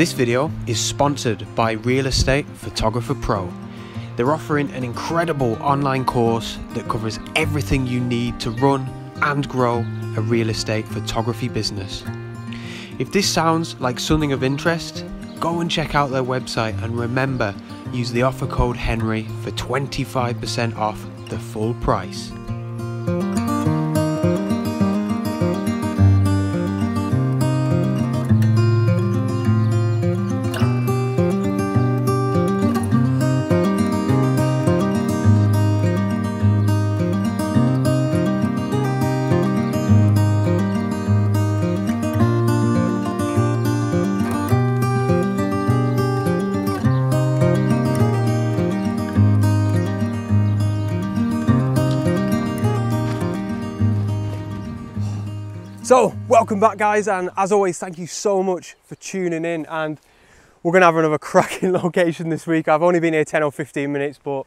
This video is sponsored by Real Estate Photographer Pro. They're offering an incredible online course that covers everything you need to run and grow a real estate photography business. If this sounds like something of interest, go and check out their website, and remember, use the offer code HENRY for 25% off the full price. So welcome back, guys, and as always, thank you so much for tuning in. And we're gonna have another cracking location this week. I've only been here 10 or 15 minutes, but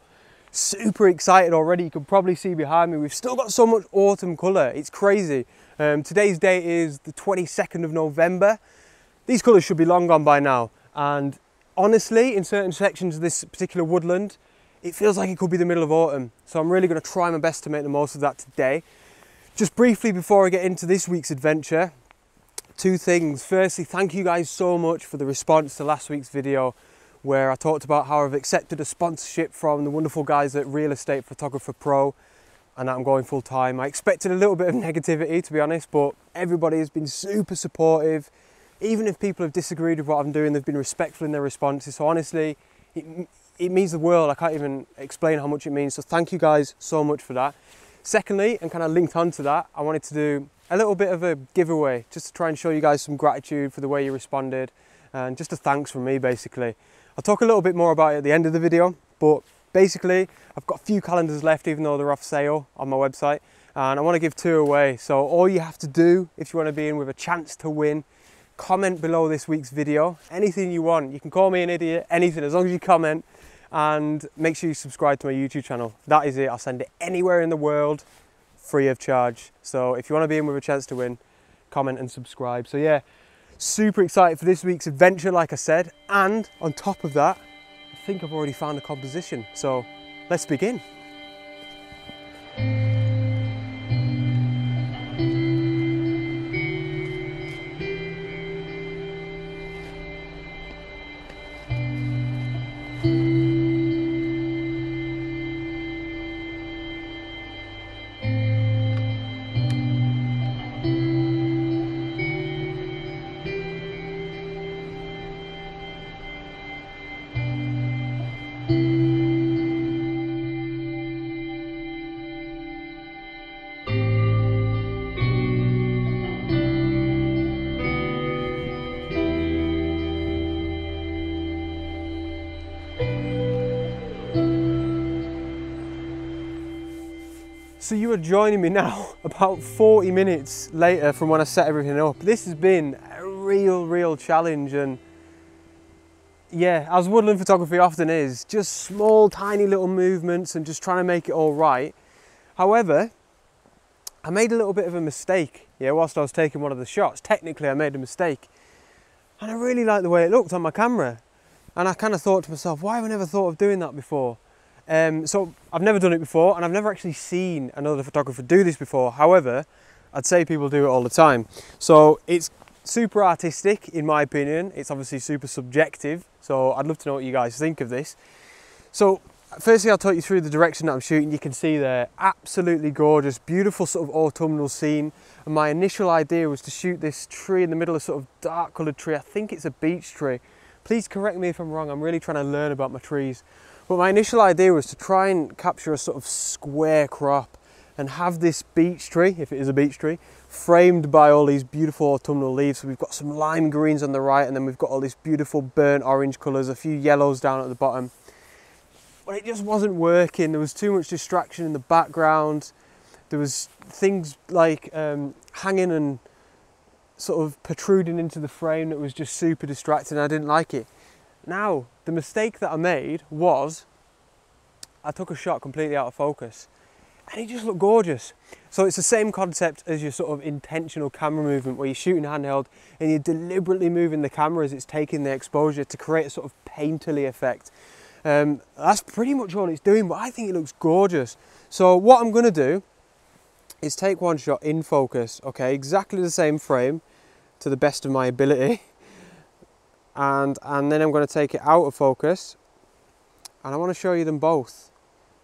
super excited already. You can probably see behind me, we've still got so much autumn color, it's crazy. Today's date is the 22nd of November. These colors should be long gone by now. And honestly, in certain sections of this particular woodland, it feels like it could be the middle of autumn. So I'm really gonna try my best to make the most of that today. Just briefly before I get into this week's adventure, two things. Firstly, thank you guys so much for the response to last week's video where I talked about how I've accepted a sponsorship from the wonderful guys at Real Estate Photographer Pro and that I'm going full time. I expected a little bit of negativity, to be honest, but everybody has been super supportive. Even if people have disagreed with what I'm doing, they've been respectful in their responses. So honestly, it means the world. I can't even explain how much it means. So thank you guys so much for that. Secondly, and kind of linked onto that, I wanted to do a little bit of a giveaway just to try and show you guys some gratitude for the way you responded and just a thanks from me, basically. I'll talk a little bit more about it at the end of the video, but basically I've got a few calendars left even though they're off sale on my website, and I want to give two away. So all you have to do if you want to be in with a chance to win, comment below this week's video, anything you want. You can call me an idiot, anything, as long as you comment. And make sure you subscribe to my YouTube channel. That is it. I'll send it anywhere in the world free of charge. So if you want to be in with a chance to win, comment and subscribe. So yeah, super excited for this week's adventure, like I said. And on top of that, I think I've already found a composition. So let's begin. So you are joining me now about 40 minutes later from when I set everything up. This has been a real challenge, and yeah, as woodland photography often is, just small tiny little movements and just trying to make it all right. However, I made a little bit of a mistake. Yeah, whilst I was taking one of the shots, technically I made a mistake, and I really liked the way it looked on my camera, and I kind of thought to myself, why have I never thought of doing that before? So I've never done it before, and I've never actually seen another photographer do this before. However, I'd say people do it all the time. So it's super artistic, in my opinion. It's obviously super subjective. So I'd love to know what you guys think of this. So firstly, I'll talk you through the direction that I'm shooting. You can see there, absolutely gorgeous, beautiful sort of autumnal scene. And my initial idea was to shoot this tree in the middle, of sort of dark coloured tree. I think it's a beech tree. Please correct me if I'm wrong. I'm really trying to learn about my trees. But my initial idea was to try and capture a sort of square crop and have this beech tree, if it is a beech tree, framed by all these beautiful autumnal leaves. So we've got some lime greens on the right, and then we've got all these beautiful burnt orange colours, a few yellows down at the bottom. But it just wasn't working. There was too much distraction in the background. There was things like hanging and sort of protruding into the frame that was just super distracting. I didn't like it. Now, the mistake that I made was I took a shot completely out of focus. and it just looked gorgeous. So it's the same concept as your sort of intentional camera movement, where you're shooting handheld and you're deliberately moving the camera as it's taking the exposure to create a sort of painterly effect. That's pretty much all it's doing, but I think it looks gorgeous. So what I'm going to do is take one shot in focus, okay, exactly the same frame to the best of my ability. And then I'm going to take it out of focus, and I want to show you them both.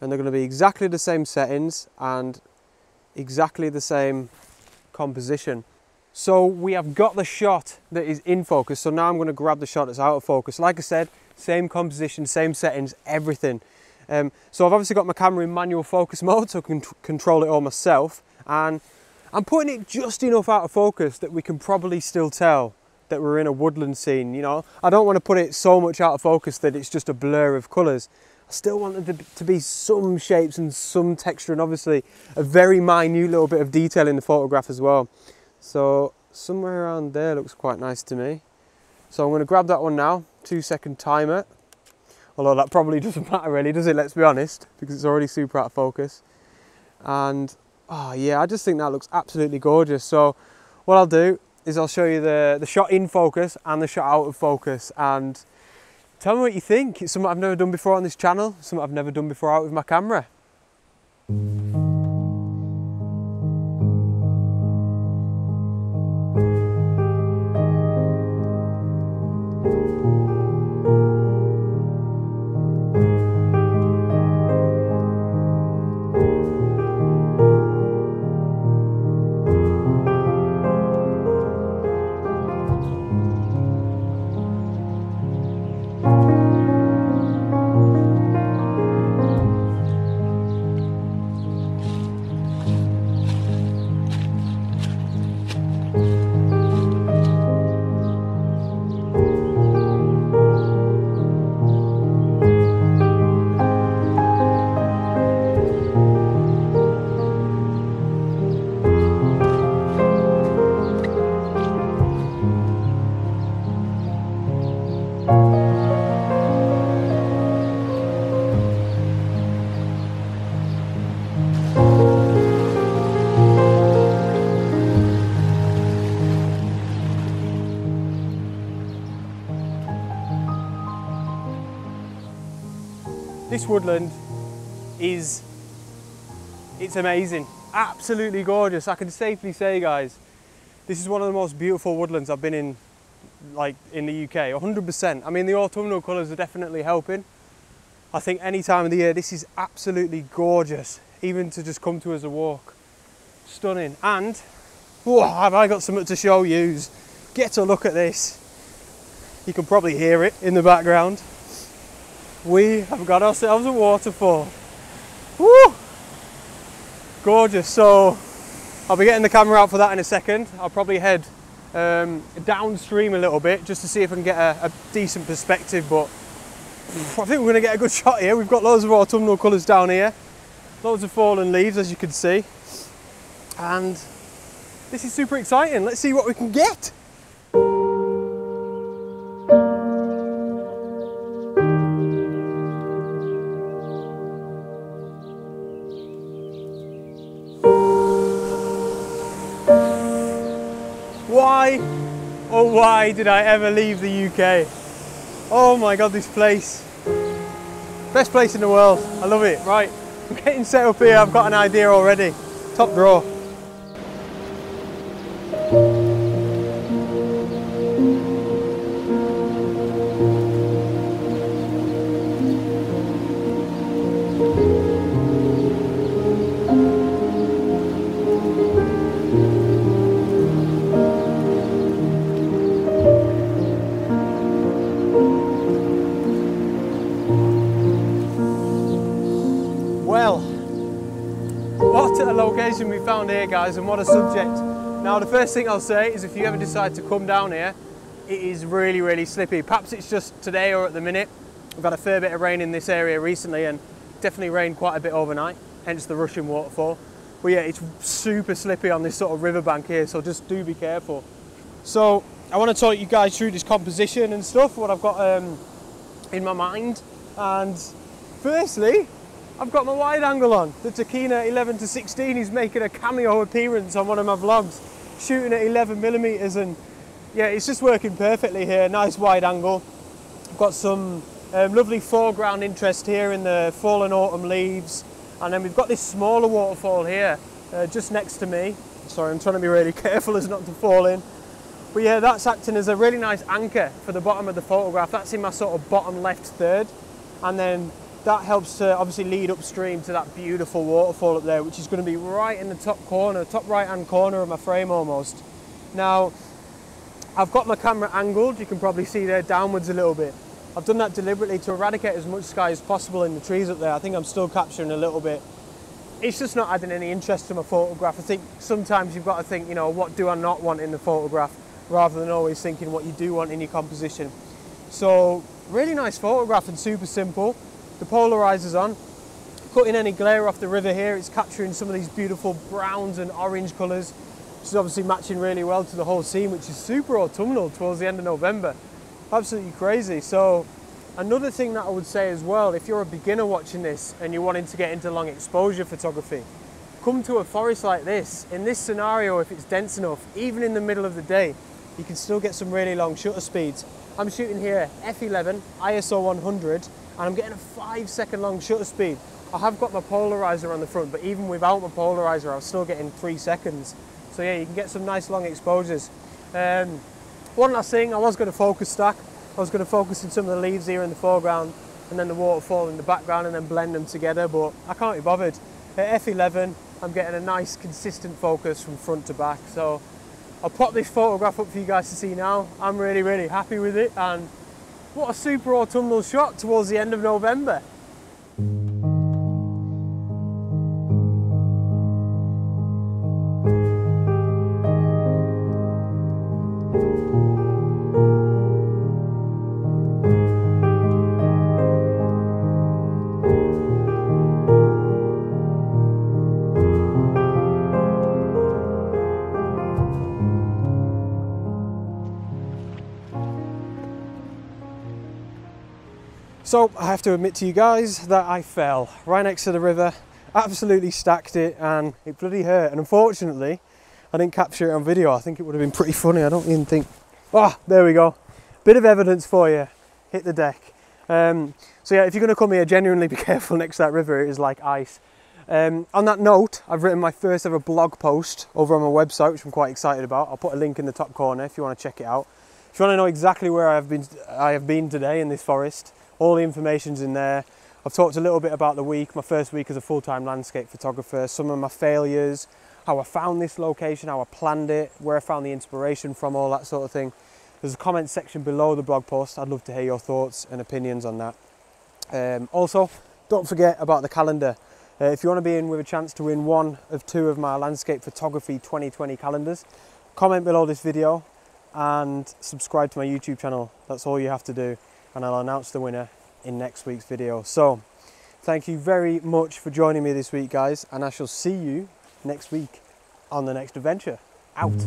And they're going to be exactly the same settings and exactly the same composition. So we have got the shot that is in focus. So now I'm going to grab the shot that's out of focus. Like I said, same composition, same settings, everything. So I've obviously got my camera in manual focus mode, so I can control it all myself. And I'm putting it just enough out of focus that we can probably still tell that we're in a woodland scene, you know. I don't want to put it so much out of focus that it's just a blur of colours. I still want there to be some shapes and some texture, and obviously a very minute little bit of detail in the photograph as well. So somewhere around there looks quite nice to me. So I'm going to grab that one now, 2 second timer. Although that probably doesn't matter really, does it? Let's be honest, because it's already super out of focus. And oh yeah, I just think that looks absolutely gorgeous. So what I'll do is I'll show you the shot in focus and the shot out of focus, and tell me what you think. It's something I've never done before on this channel, something I've never done before out with my camera. This woodland is, it's amazing, absolutely gorgeous. I can safely say, guys, this is one of the most beautiful woodlands I've been in, like, in the UK, 100%. I mean, the autumnal colours are definitely helping. I think any time of the year, this is absolutely gorgeous, even to just come to as a walk. Stunning. And, oh, have I got something to show you. Get a look at this. You can probably hear it in the background. We have got ourselves a waterfall. Woo! Gorgeous. So I'll be getting the camera out for that in a second. I'll probably head downstream a little bit just to see if I can get a decent perspective, but I think we're going to get a good shot here. We've got loads of autumnal colours down here, loads of fallen leaves as you can see, and this is super exciting. Let's see what we can get. Why did I ever leave the UK? Oh my God, this place. Best place in the world. I love it. Right, I'm getting set up here. I've got an idea already. Top drawer. We found here, guys, and what a subject. Now the first thing I'll say is, if you ever decide to come down here, it is really, really slippy. Perhaps it's just today or at the minute. We've had a fair bit of rain in this area recently, and definitely rained quite a bit overnight, hence the rushing waterfall. But yeah, it's super slippy on this sort of riverbank here, so just do be careful. So I want to talk you guys through this composition and stuff, what I've got in my mind. And firstly, I've got my wide angle on. The Tokina 11-16 is making a cameo appearance on one of my vlogs, shooting at 11mm, and yeah, it's just working perfectly here. Nice wide angle. I've got some lovely foreground interest here in the fallen autumn leaves, and then we've got this smaller waterfall here just next to me. Sorry, I'm trying to be really careful as not to fall in. But yeah, that's acting as a really nice anchor for the bottom of the photograph. That's in my sort of bottom left third. And then that helps to obviously lead upstream to that beautiful waterfall up there, which is going to be right in the top corner, top right-hand corner of my frame almost. Now, I've got my camera angled. You can probably see there downwards a little bit. I've done that deliberately to eradicate as much sky as possible in the trees up there. I think I'm still capturing a little bit. It's just not adding any interest to my photograph. I think sometimes you've got to think, you know, what do I not want in the photograph, rather than always thinking what you do want in your composition. So really nice photograph and super simple. The polarizer's on, cutting any glare off the river here. It's capturing some of these beautiful browns and orange colors, which is obviously matching really well to the whole scene, which is super autumnal towards the end of November. Absolutely crazy. So another thing that I would say as well, if you're a beginner watching this and you're wanting to get into long exposure photography, come to a forest like this. In this scenario, if it's dense enough, even in the middle of the day, you can still get some really long shutter speeds. I'm shooting here f/11, ISO 100, and I'm getting a 5-second long shutter speed. I have got my polarizer on the front, but even without my polarizer, I was still getting 3 seconds. So yeah, you can get some nice long exposures. One last thing, I was going to focus stack. I was going to focus on some of the leaves here in the foreground and then the waterfall in the background and then blend them together, but I can't be bothered. At f/11, I'm getting a nice consistent focus from front to back. So I'll pop this photograph up for you guys to see now. I'm really, really happy with it, and what a super autumnal shot towards the end of November. So I have to admit to you guys that I fell right next to the river, absolutely stacked it, and it bloody hurt. And unfortunately, I didn't capture it on video. I think it would have been pretty funny. I don't even think, there we go. Bit of evidence for you, hit the deck. So yeah, if you're gonna come here, genuinely be careful next to that river. It is like ice. On that note, I've written my first ever blog post over on my website, which I'm quite excited about. I'll put a link in the top corner if you wanna check it out. If you wanna know exactly where I have been today in this forest, all the information's in there. I've talked a little bit about the week, my first week as a full-time landscape photographer, some of my failures, how I found this location, how I planned it, where I found the inspiration from, all that sort of thing. There's a comment section below the blog post. I'd love to hear your thoughts and opinions on that. Also, don't forget about the calendar. If you want to be in with a chance to win one of two of my landscape photography 2020 calendars, comment below this video and subscribe to my YouTube channel. That's all you have to do, and I'll announce the winner in next week's video. So thank you very much for joining me this week, guys, and I shall see you next week on the next adventure. Out.